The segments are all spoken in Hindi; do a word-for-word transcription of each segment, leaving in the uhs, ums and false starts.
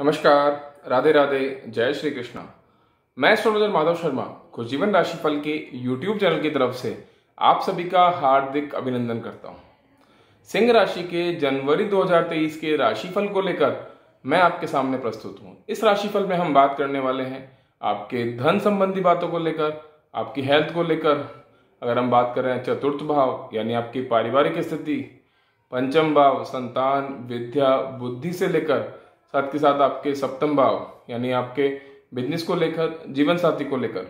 नमस्कार, राधे राधे, जय श्री कृष्णा। मैं एस्ट्रोलॉजर माधव शर्मा खुशजीवन राशिफल के यूट्यूब चैनल की तरफ से आप सभी का हार्दिक अभिनंदन करता हूँ। सिंह राशि के जनवरी दो हज़ार तेईस के राशिफल को लेकर मैं आपके सामने प्रस्तुत हूँ। इस राशिफल में हम बात करने वाले हैं आपके धन संबंधी बातों को लेकर, आपकी हेल्थ को लेकर। अगर हम बात कर रहे हैं चतुर्थ भाव यानी आपकी पारिवारिक स्थिति, पंचम भाव संतान विद्या बुद्धि से लेकर साथ के साथ आपके सप्तम भाव यानी आपके बिजनेस को लेकर, जीवन साथी को लेकर,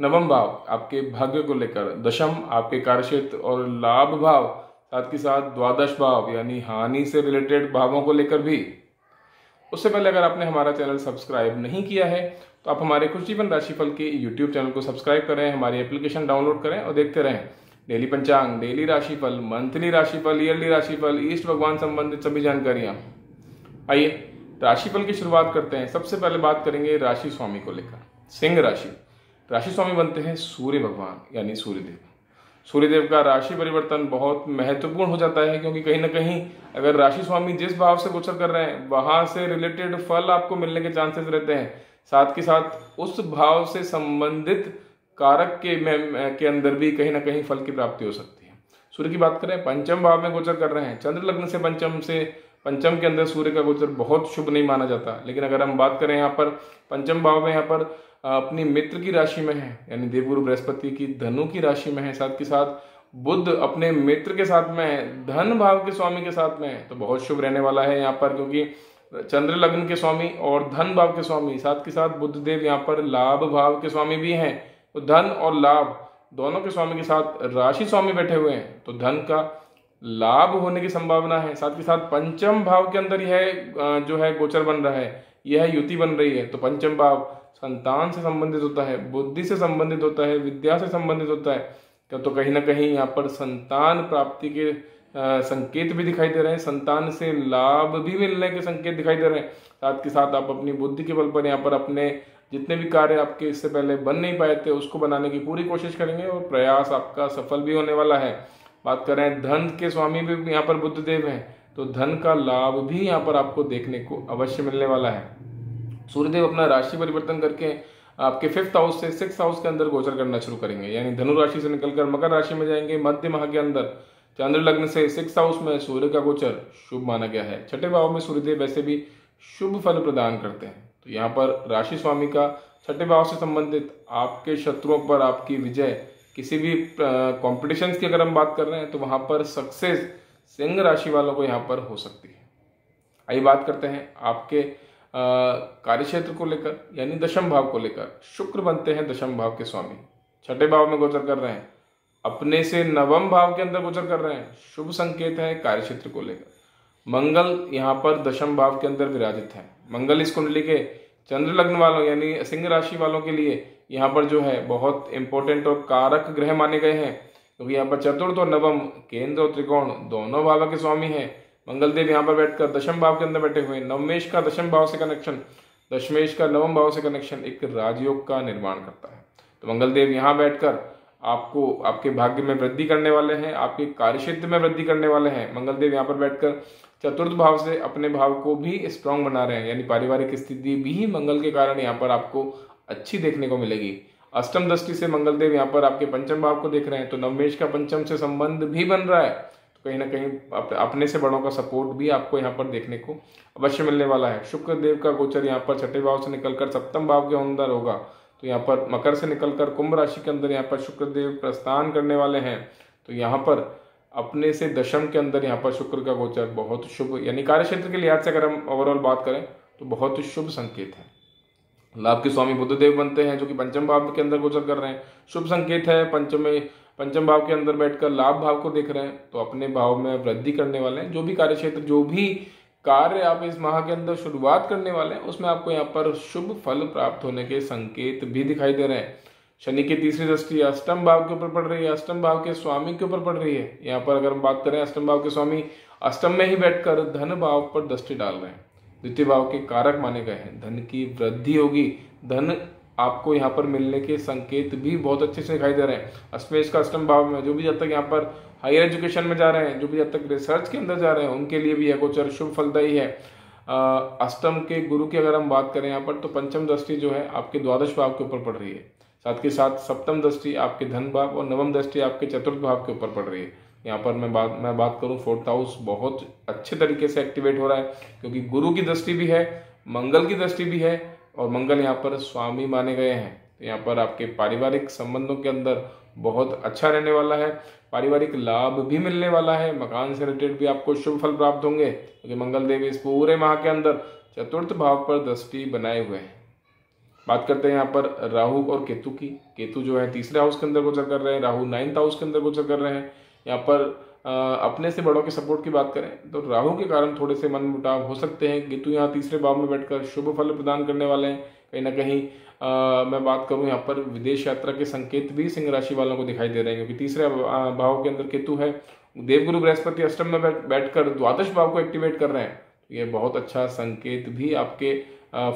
नवम भाव आपके भाग्य को लेकर, दशम आपके कार्यक्षेत्र और लाभ भाव, साथ के साथ द्वादश भाव यानी हानि से रिलेटेड भावों को लेकर भी। उससे पहले अगर आपने हमारा चैनल सब्सक्राइब नहीं किया है तो आप हमारे खुशजीवन राशिफल के यूट्यूब चैनल को सब्सक्राइब करें, हमारी एप्लीकेशन डाउनलोड करें और देखते रहें डेली पंचांग, डेली राशिफल, मंथली राशिफल, ईयरली राशिफल, ईष्ट भगवान संबंधित सभी जानकारियाँ। आइए राशिफल की शुरुआत करते हैं। सबसे पहले बात करेंगे राशि स्वामी को लेकर। सिंह राशि राशि स्वामी बनते हैं सूर्य भगवान यानी सूर्य देव। सूर्य देव का राशि परिवर्तन बहुत महत्वपूर्ण हो जाता है, क्योंकि कहीं ना कहीं अगर राशि स्वामी जिस भाव से गोचर कर रहे हैं वहां से रिलेटेड फल आपको मिलने के चांसेस रहते हैं। साथ के साथ उस भाव से संबंधित कारक के में के अंदर भी कहीं ना कहीं फल की प्राप्ति हो सकती है। सूर्य की बात करें, पंचम भाव में गोचर कर रहे हैं। चंद्र लग्न से पंचम से पंचम के अंदर सूर्य का गोचर बहुत शुभ नहीं माना जाता, लेकिन अगर हम बात करें यहाँ पर पंचम भाव में, यहाँ पर अपनी मित्र की राशि में है यानी देवगुरु बृहस्पति की धनु की राशि में है, साथ के साथ बुध अपने मित्र के साथ में है, धन भाव के स्वामी के साथ में है, तो बहुत शुभ रहने वाला है यहाँ पर, क्योंकि चंद्र लग्न के स्वामी और धन भाव के स्वामी, साथ के साथ बुध देव यहाँ पर लाभ भाव के स्वामी भी हैं, तो धन और लाभ दोनों के स्वामी के साथ राशि स्वामी बैठे हुए हैं, तो धन का लाभ होने की संभावना है। साथ के साथ पंचम भाव के अंदर यह जो है गोचर बन रहा है, यह युति बन रही है, तो पंचम भाव संतान से संबंधित होता है, बुद्धि से संबंधित होता है, विद्या से संबंधित होता है, तो कहीं ना कहीं यहाँ पर संतान प्राप्ति के आ, संकेत भी दिखाई दे रहे हैं, संतान से लाभ भी मिलने के संकेत दिखाई दे रहे हैं। साथ के साथ आप अपनी बुद्धि के बल पर यहाँ पर अपने जितने भी कार्य आपके इससे पहले बन नहीं पाए थे उसको बनाने की पूरी कोशिश करेंगे और प्रयास आपका सफल भी होने वाला है। बात कर रहे हैं धन के स्वामी भी यहाँ पर बुध देव हैं, तो धन का लाभ भी यहाँ पर आपको देखने को अवश्य मिलने वाला है। सूर्यदेव अपना राशि परिवर्तन करके आपके फिफ्थ हाउस से सिक्स हाउस के अंदर गोचर करना शुरू करेंगे, यानी धनु राशि से निकलकर मकर राशि में जाएंगे। मध्य माह के अंदर चंद्र लग्न से सिक्स हाउस में सूर्य का गोचर शुभ माना गया है। छठे भाव में सूर्यदेव वैसे भी शुभ फल प्रदान करते हैं, तो यहाँ पर राशि स्वामी का छठे भाव से संबंधित आपके शत्रुओं पर आपकी विजय, किसी भी कॉम्पिटिशन्स की अगर हम बात कर रहे हैं तो वहाँ पर सक्सेस सिंह राशि वालों को यहाँ पर हो सकती है। आइए बात करते हैं आपके कार्यक्षेत्र को लेकर यानी दशम भाव को लेकर। शुक्र बनते हैं दशम भाव के स्वामी, छठे भाव में गोचर कर रहे हैं, अपने से नवम भाव के अंदर गोचर कर रहे हैं, शुभ संकेत है कार्यक्षेत्र को लेकर। मंगल यहाँ पर दशम भाव के अंदर विराजित है। मंगल इस कुंडली के चंद्र लग्न वालों यानी सिंह राशि वालों के लिए यहाँ पर जो है बहुत इंपॉर्टेंट और कारक ग्रह माने गए हैं, क्योंकि तो यहाँ पर चतुर्थ और नवम, केंद्र और त्रिकोण दोनों भावों के स्वामी हैं। मंगलदेव यहाँ पर बैठकर दशम भाव के अंदर बैठे हुए, नवमेश का दशम भाव से कनेक्शन, दशमेश का नवम भाव से कनेक्शन एक राजयोग का निर्माण करता है। तो मंगलदेव यहाँ बैठकर आपको आपके भाग्य में वृद्धि करने वाले हैं, आपके कार्यक्षेत्र में वृद्धि करने वाले हैं। मंगलदेव यहाँ पर बैठकर चतुर्थ भाव से अपने भाव को भी स्ट्रांग बना रहे हैं, यानी पारिवारिक स्थिति भी मंगल के कारण यहाँ पर आपको अच्छी देखने को मिलेगी। अष्टम दृष्टि से मंगलदेव यहाँ पर आपके पंचम भाव को देख रहे हैं, तो नवमेश का पंचम से संबंध भी बन रहा है, तो कहीं ना कहीं अपने से बड़ों का सपोर्ट भी आपको यहाँ पर देखने को अवश्य मिलने वाला है। शुक्र देव का गोचर यहाँ पर छठे भाव से निकलकर सप्तम भाव के अंदर होगा, तो यहाँ पर मकर से निकलकर कुंभ राशि के अंदर यहाँ पर शुक्रदेव प्रस्थान करने वाले हैं, तो यहाँ पर अपने से दशम के अंदर यहाँ पर शुक्र का गोचर बहुत शुभ, यानी कार्यक्षेत्र के लिहाज से अगर हम ओवरऑल बात करें तो बहुत शुभ संकेत है। लाभ के स्वामी बुधदेव बनते हैं जो कि पंचम भाव के अंदर गोचर कर रहे हैं, शुभ संकेत है। पंचम पंचम भाव के अंदर बैठकर लाभ भाव को देख रहे हैं, तो अपने भाव में वृद्धि करने वाले हैं। जो भी कार्यक्षेत्र, जो भी कार्य आप इस माह के अंदर शुरुआत करने वाले हैं उसमें आपको यहाँ पर शुभ फल प्राप्त होने के संकेत भी दिखाई दे रहे हैं। शनि की तीसरी दृष्टि अष्टम भाव के ऊपर पड़ रही है, अष्टम भाव के स्वामी के ऊपर पड़ रही है। यहाँ पर अगर हम बात करें, अष्टम भाव के स्वामी अष्टम में ही बैठकर धन भाव पर दृष्टि डाल रहे हैं, द्वितीय भाव के कारक माने गए हैं, धन की वृद्धि होगी, धन आपको यहाँ पर मिलने के संकेत भी बहुत अच्छे से दिखाई दे रहे हैं। अष्टमेश का अष्टम भाव में जो भी जब तक यहाँ पर हायर एजुकेशन में जा रहे हैं, जो भी जब तक रिसर्च के अंदर जा रहे हैं, उनके लिए भी यह गोचर शुभ फलदायी है। अष्टम के गुरु की अगर हम बात करें यहाँ पर, तो पंचम दृष्टि जो है आपके द्वादश भाव के ऊपर पड़ रही है, साथ के साथ सप्तम दृष्टि आपके धन भाव और नवम दृष्टि आपके चतुर्थ भाव के ऊपर पड़ रही है। यहाँ पर मैं बात मैं बात करूँ फोर्थ हाउस बहुत अच्छे तरीके से एक्टिवेट हो रहा है, क्योंकि गुरु की दृष्टि भी है, मंगल की दृष्टि भी है, और मंगल यहाँ पर स्वामी माने गए हैं। तो यहाँ पर आपके पारिवारिक संबंधों के अंदर बहुत अच्छा रहने वाला है, पारिवारिक लाभ भी मिलने वाला है, मकान से रिलेटेड भी आपको शुभ फल प्राप्त होंगे, क्योंकि मंगल देव इस पूरे माह के अंदर चतुर्थ भाव पर दृष्टि बनाए हुए हैं। बात करते हैं यहाँ पर राहु और केतु की। केतु जो है तीसरे हाउस के अंदर गोचर कर रहे हैं, राहु नाइन्थ हाउस के अंदर गोचर कर रहे हैं। यहाँ पर अपने से बड़ों के सपोर्ट की बात करें तो राहु के कारण थोड़े से मनमुटाव हो सकते हैं। केतु यहाँ तीसरे भाव में बैठकर शुभ फल प्रदान करने वाले हैं। कहीं ना कहीं आ, मैं बात करूं यहाँ पर विदेश यात्रा के संकेत भी सिंह राशि वालों को दिखाई दे रहे हैं, क्योंकि तीसरे भाव के अंदर केतु है, देवगुरु बृहस्पति अष्टम में बैठकर द्वादश भाव को एक्टिवेट कर रहे हैं। ये बहुत अच्छा संकेत भी आपके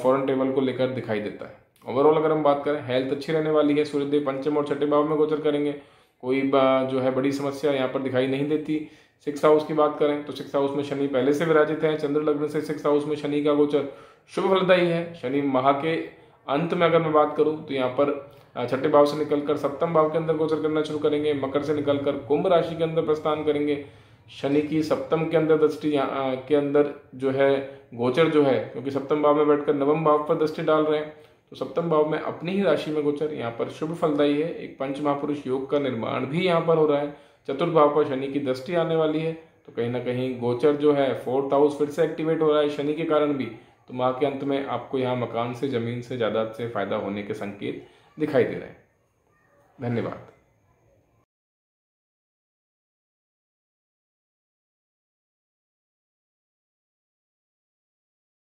फॉरेन टेबल को लेकर दिखाई देता है। ओवरऑल अगर हम बात करें हेल्थ अच्छी रहने वाली है, सूर्य देव पंचम और छठे भाव में गोचर करेंगे, कोई जो है बड़ी समस्या यहाँ पर दिखाई नहीं देती। सिक्स हाउस की बात करें तो सिक्स हाउस में शनि पहले से विराजित हैं, चंद्र लग्न से सिक्स हाउस में शनि का गोचर शुभ फलदायी है। शनि माह के अंत में अगर मैं बात करूं तो यहाँ पर छठे भाव से निकलकर सप्तम भाव के अंदर गोचर करना शुरू करेंगे, मकर से निकलकर कुंभ राशि के अंदर प्रस्थान करेंगे। शनि की सप्तम के अंदर दृष्टि के अंदर जो है गोचर जो है, क्योंकि सप्तम भाव में बैठकर नवम भाव पर दृष्टि डाल रहे हैं, तो सप्तम भाव में अपनी ही राशि में गोचर यहाँ पर शुभ फलदायी है। एक पंच महापुरुष योग का निर्माण भी यहाँ पर हो रहा है। चतुर्थ भाव पर शनि की दृष्टि आने वाली है, तो कहीं ना कहीं गोचर जो है फोर्थ हाउस फिर से एक्टिवेट हो रहा है शनि के कारण भी। तो माह के अंत में आपको यहाँ मकान से, जमीन से, जायदाद से फायदा होने के संकेत दिखाई दे रहे हैं। धन्यवाद।